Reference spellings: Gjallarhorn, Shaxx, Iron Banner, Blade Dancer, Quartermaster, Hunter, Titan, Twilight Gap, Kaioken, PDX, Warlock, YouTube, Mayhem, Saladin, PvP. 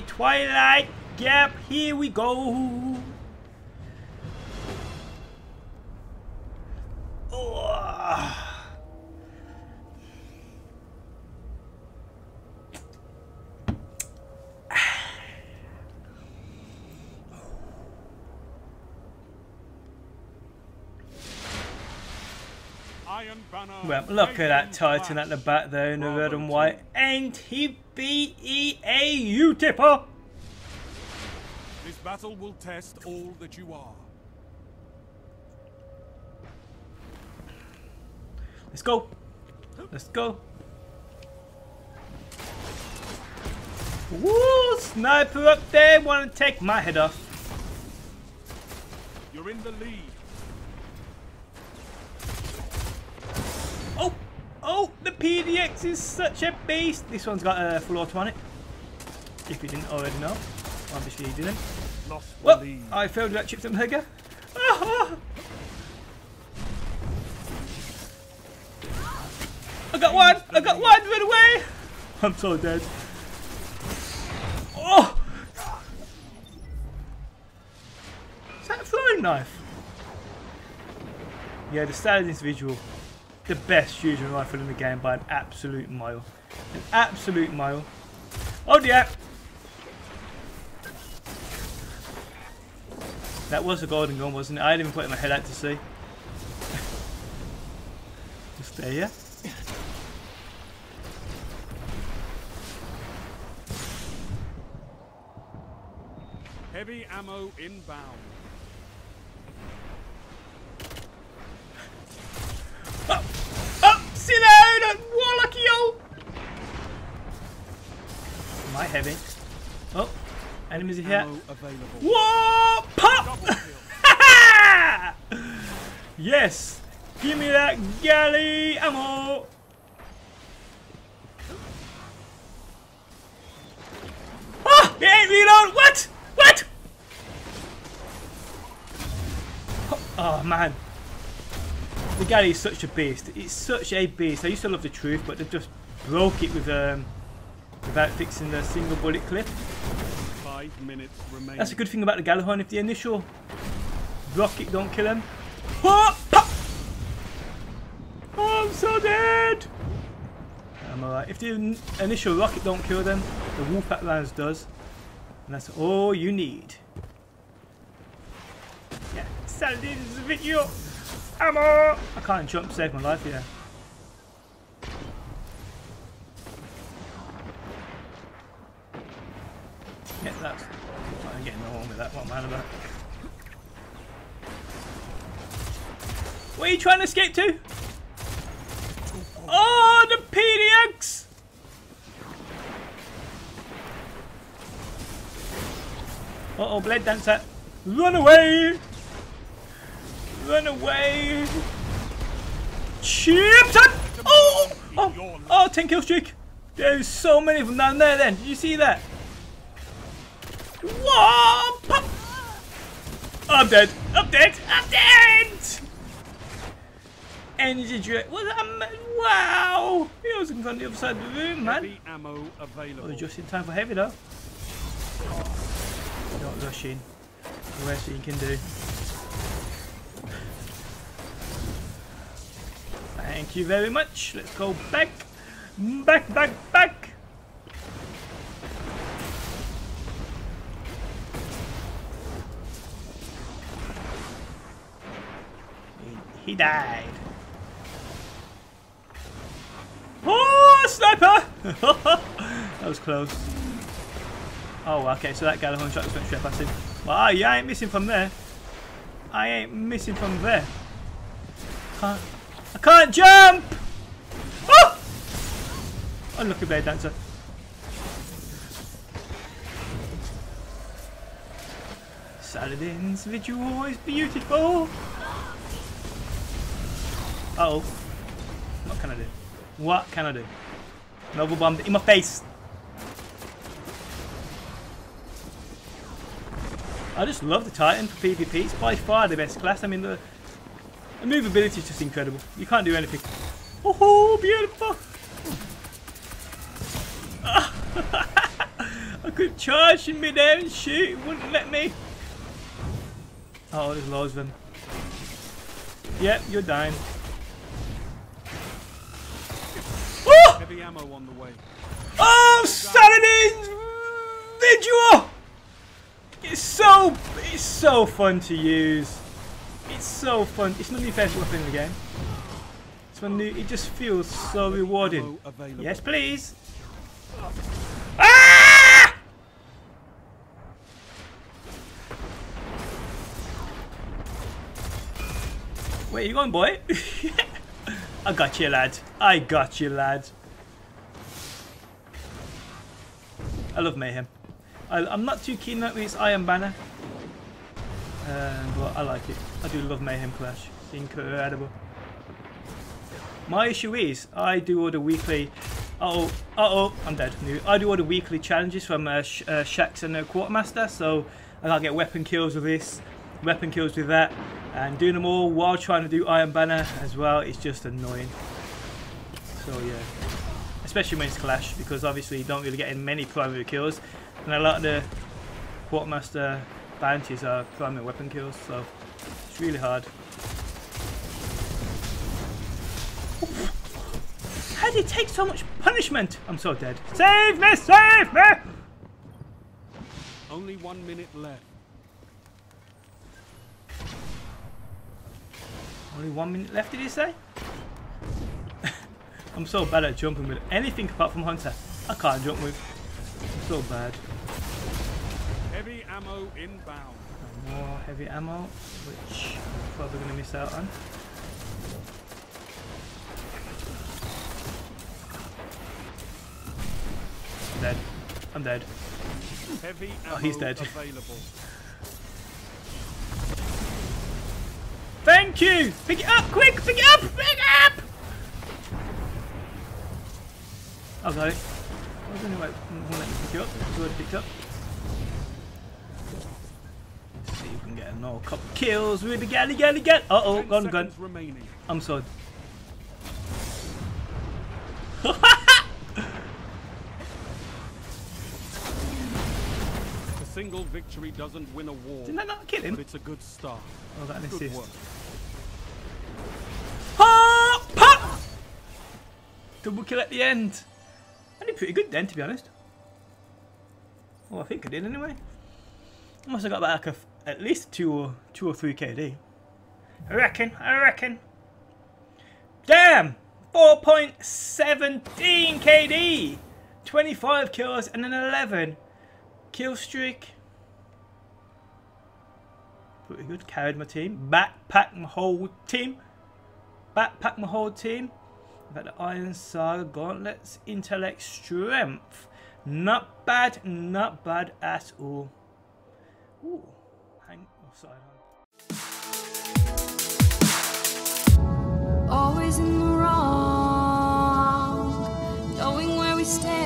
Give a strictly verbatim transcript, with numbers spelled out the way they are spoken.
way. Twilight Gap, here we go. Oh. Well, look at that Titan at the back there in the red and white. Ain't he B E A U tipper? This battle will test all that you are. Let's go. Let's go. Woo! Sniper up there, wanna take my head off. You're in the lead. Oh, oh, the P D X is such a beast. This one's got a uh, full auto on it. If you didn't already know, obviously you didn't. Lost well, lead. I failed that chip and burger. I got one. I got one. Run away. I'm so dead. Oh, is that a throwing knife? Yeah, the Saladin's visual. The best fusion rifle in the game by an absolute mile. An absolute mile. Oh dear! That was a golden gun, wasn't it? I didn't even put my head out to see. Just there, yeah? Heavy ammo inbound. Up, up, sit down, and Warlock yo! Am I heavy? Oh, enemies are here. Whoa! Pop! Yes! Give me that galley ammo! Oh! It ain't reload! What? What? Oh, oh man. The galley is such a beast. It's such a beast. I used to love the truth, but they just broke it with um, without fixing the single bullet clip. Five minutes remaining. That's a good thing about the Gjallarhorn. If the initial rocket don't kill him, oh, oh, I'm so dead. I'm alright. If the initial rocket don't kill them, the Wolfpack rounds does, and that's all you need. Yeah, Saladin's video. Ammo! I can't jump to save my life here. Yeah, that's... I'm getting no one with that one, man. About. Where are you trying to escape to? Oh, the P D X! Uh-oh, Blade Dancer. Run away! Run away! Chips! Oh! Oh! Oh! ten kill streak! There's so many of them down there then! Did you see that? Whoa! Pop! I'm dead! I'm dead! I'm dead! Energy drip! What a... Wow! He was on the other side of the room, man! Heavy ammo available. Oh, just in time for heavy though. Don't rush in. The rest you can do. Thank you very much. Let's go back. Back, back, back. He, he died. Oh, sniper! That was close. Oh, okay. So that Gjallarhorn shot just went straight past him. Wow, yeah, I ain't missing from there. I ain't missing from there. Can't. I can't jump! Oh! Unlucky Blade Dancer. Saladin's visual is beautiful! Uh oh. What can I do? What can I do? Noble bomb in my face! I just love the Titan for PvP. It's by far the best class. I mean, the The movability is just incredible. You can't do anything. Oh, beautiful! I keep charging me there and shoot. It wouldn't let me. Oh, there's loads of them. Yep, you're dying. Oh! Heavy ammo on the way. Oh, Saladin's Vigil! It's so, it's so fun to use. It's so fun. It's not the best weapon in the game. It's my new, it just feels so rewarding. Yes, please. Ah! Where are you going, boy? I got you, lad. I got you, lad. I love Mayhem. I, I'm not too keen on this Iron Banner, um, but I like it. I do love Mayhem Clash. It's incredible. My issue is I do all the weekly. Uh oh, uh oh, I'm dead. I do all the weekly challenges from uh, Sh uh, Shaxx and uh, Quartermaster, so I gotta get weapon kills with this, weapon kills with that, and doing them all while trying to do Iron Banner as well is just annoying. So yeah. Especially when it's Clash, because obviously you don't really get in many primary kills, and a lot of the Quartermaster bounties are primary weapon kills, so it's really hard. How did it take so much punishment? I'm so dead. Save me! Save me! Only one minute left. Only one minute left, did you say? I'm so bad at jumping with anything apart from Hunter. I can't jump with. I'm so bad. Heavy ammo inbound. And more heavy ammo, which I'm probably going to miss out on. I'm dead. I'm dead. Heavy ammo. Oh, he's dead. Available. Thank you! Pick it up, quick! Pick it up! Pick it up! I got it. I was going to let you pick it up. It's already picked up. Let's see if we can get another couple kills with the galley, galley, galley. Uh oh, gone, gone. Remaining. I'm sorry. A single victory doesn't win a war. Didn't I not kill him? But it's a good start. Oh, that an assist. Oh, pop! Double kill at the end. I did pretty good then, to be honest. Well, I think I did anyway. I must have got back like a, at least two or two or three K D. I reckon. I reckon. Damn, four point one seven K D, twenty-five kills and an eleven kill streak. Pretty good. Carried my team. Backpack my whole team. Backpack my whole team. I've got the Iron Saga Gauntlets, Intellect, Strength. Not bad, not bad at all. Ooh, hang offside. Always in the wrong, knowing where we stand.